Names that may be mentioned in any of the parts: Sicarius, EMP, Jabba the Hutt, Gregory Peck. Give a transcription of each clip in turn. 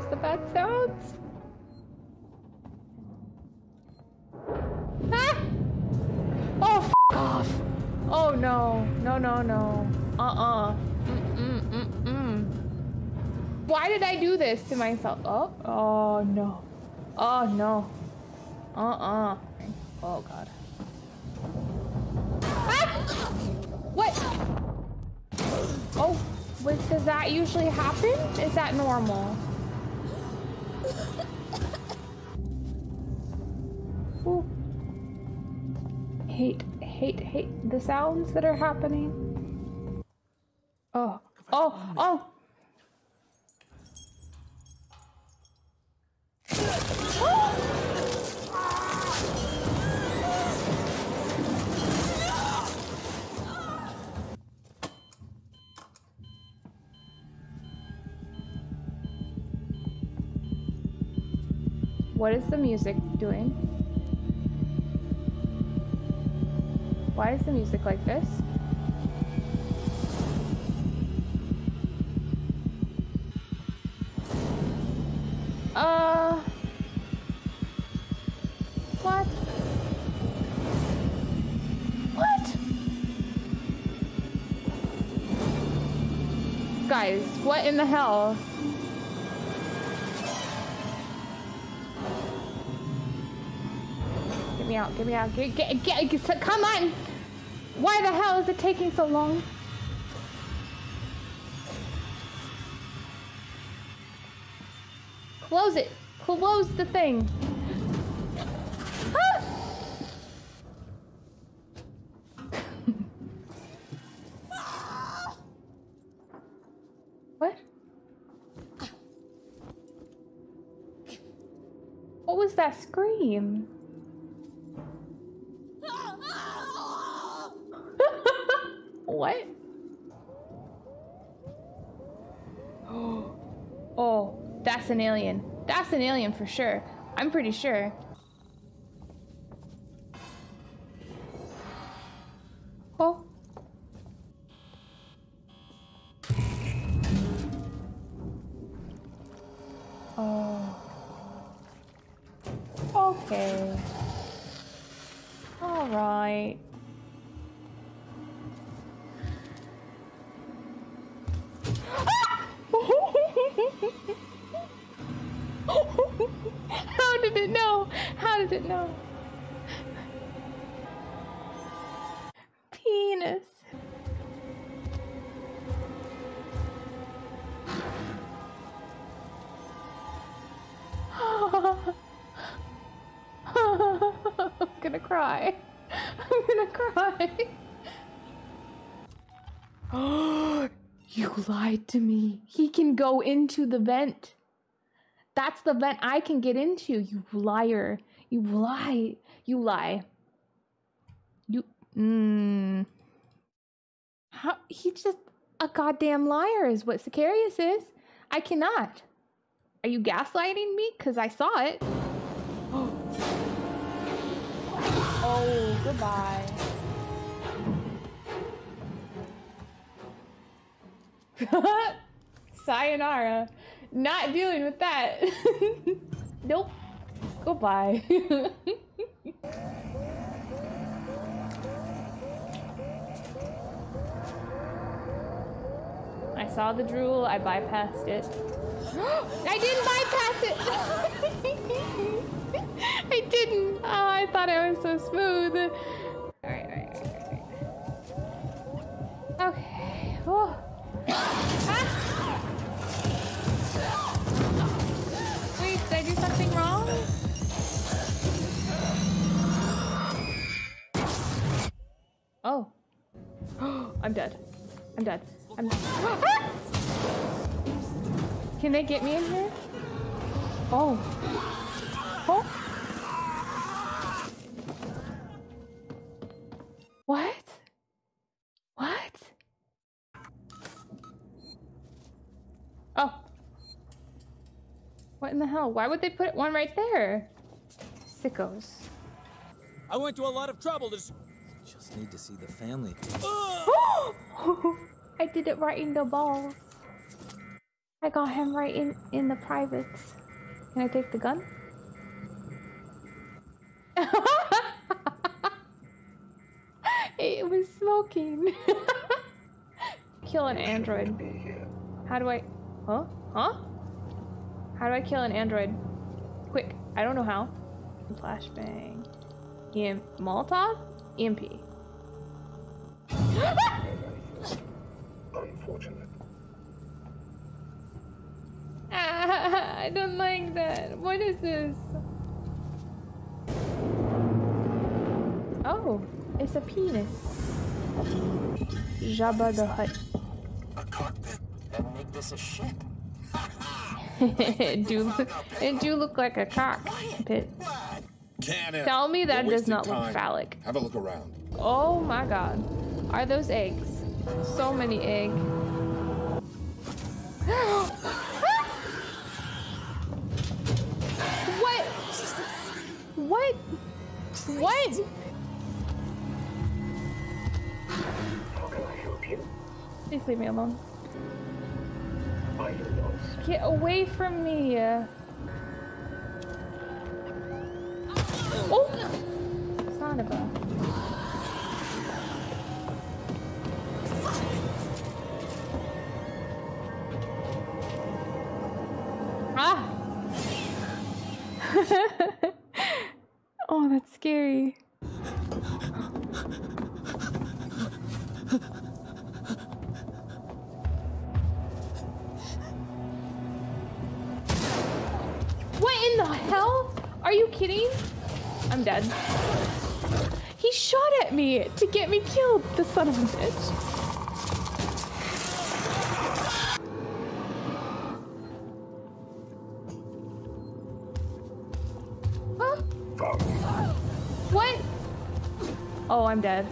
fix the bad sounds. Ah! Oh, f off. Oh, no. No, no, no. Uh-uh. Why did I do this to myself? Oh, oh, no. Oh, no. Uh-uh. Oh, God. Ah! What? Oh, wait, does that usually happen? Is that normal? Ooh. Hate, hate, hate the sounds that are happening. Oh, oh, oh. What is the music doing? Why is the music like this? What? What? Guys, what in the hell? Get me out, get me out, get, come on! Why the hell is it taking so long? Close it! Close the thing! Ah! What? What was that scream? What? Oh, that's an alien. That's an alien for sure. I'm pretty sure. Oh. Oh. Okay. All right. How did it know? How did it know? Penis. I'm gonna cry. I'm gonna cry. Oh, you lied to me. He can go into the vent. That's the vent I can get into, you liar. You lie. You lie. You... Mmm. How... He's just a goddamn liar is what Sicarius is. I cannot. Are you gaslighting me? Because I saw it. Oh. Oh, goodbye. Sayonara. Not dealing with that. Nope. Goodbye. I saw the drool. I bypassed it. I didn't bypass it. I didn't. Oh, I thought I was so smooth. All right. Okay. Oh. Ah! Did I do something wrong? Oh. I'm dead. I'm dead. I'm dead. Ah! Can they get me in here? Oh. Oh. What? What? Oh. What in the hell? Why would they put one right there? Sickos. I went to a lot of trouble to... Just need to see the family. I did it right in the balls. I got him right in the privates. Can I take the gun? It was smoking. Kill an android. How do I... Huh? Huh? How do I kill an android? Quick. I don't know how. Flashbang. Molotov? EMP. Unfortunate. I don't like that. What is this? Oh, it's a penis. Jabba the Hutt. A cockpit? And make this a ship? It do look like a cockpit. Tell me that does not look phallic. Have a look around. Oh my god. Are those eggs? So many eggs. What? What? What? How can I help you? Please leave me alone. Get away from me. Oh! Son of a... Ah! Oh, that's scary. What in the hell? Are you kidding? I'm dead. He shot at me to get me killed, the son of a bitch. Huh? What? Oh, I'm dead.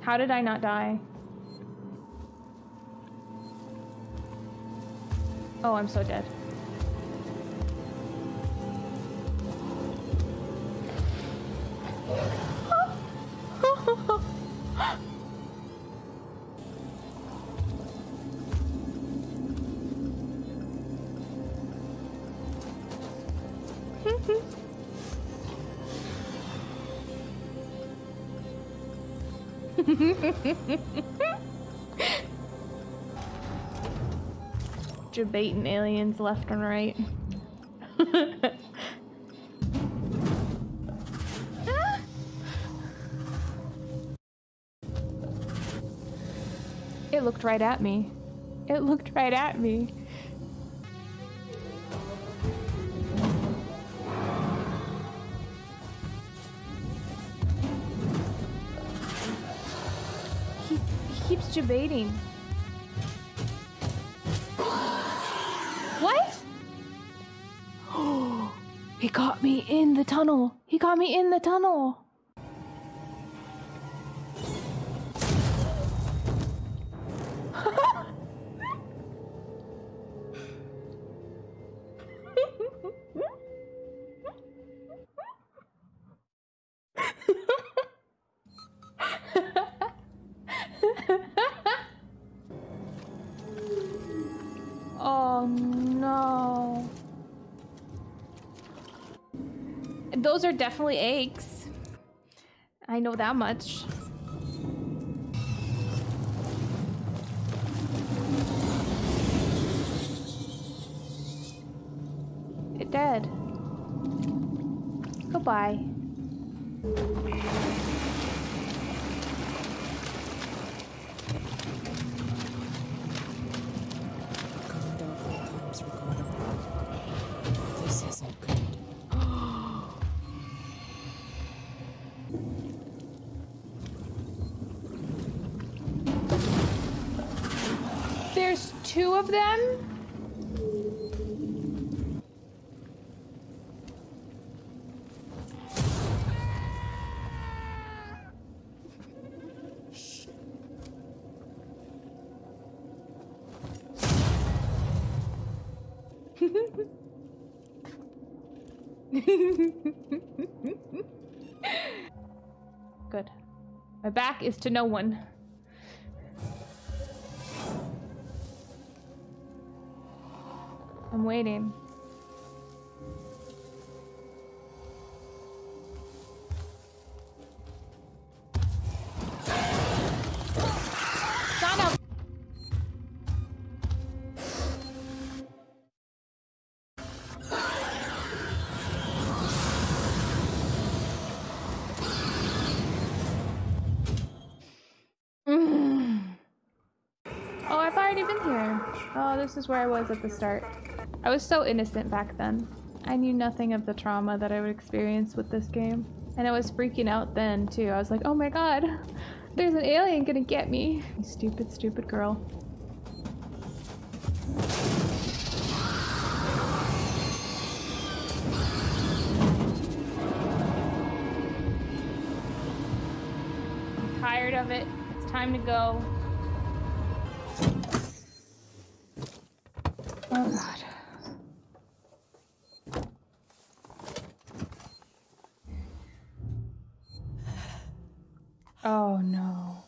How did I not die? Oh, I'm so dead. Debating aliens left and right. It looked right at me. It looked right at me. Keeps debating. What? Oh, he got me in the tunnel. He got me in the tunnel. Oh no. Those are definitely eggs. I know that much. It dead. Goodbye. There's two of them? Good. My back is to no one. I'm waiting. Oh, this is where I was at the start. I was so innocent back then. I knew nothing of the trauma that I would experience with this game. And I was freaking out then, too. I was like, oh my god, there's an alien gonna get me. You stupid, stupid girl. I'm tired of it. It's time to go. Oh god. Oh no.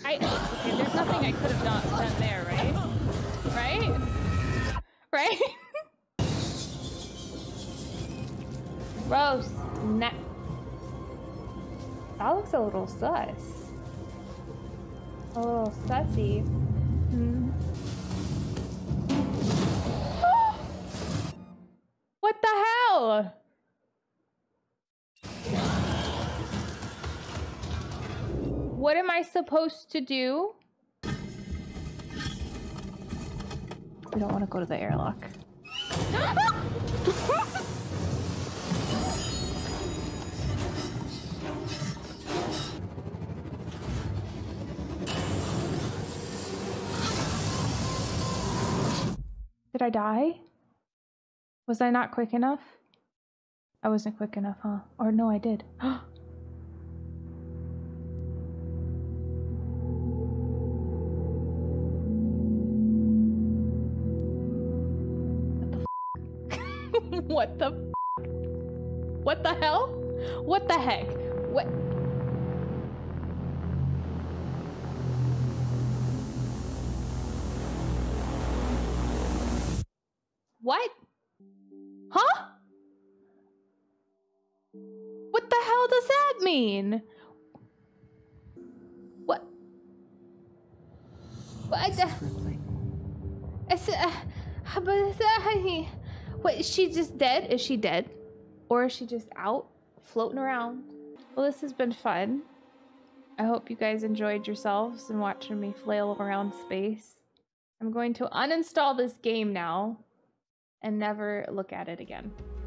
Okay, there's nothing I could have not done there, right? Right? Right? Gross. Nah. That looks a little sus. A little sussy. Hmm. What the hell? What am I supposed to do? We don't want to go to the airlock. Did I die? Was I not quick enough? I wasn't quick enough, huh? Or no, I did. What the f? What the f? What the hell? What the heck? What? What? Huh? What the hell does that mean? What? What? Is she just dead? Is she dead? Or is she just out floating around? Well, this has been fun. I hope you guys enjoyed yourselves and watching me flail around space. I'm going to uninstall this game now and never look at it again.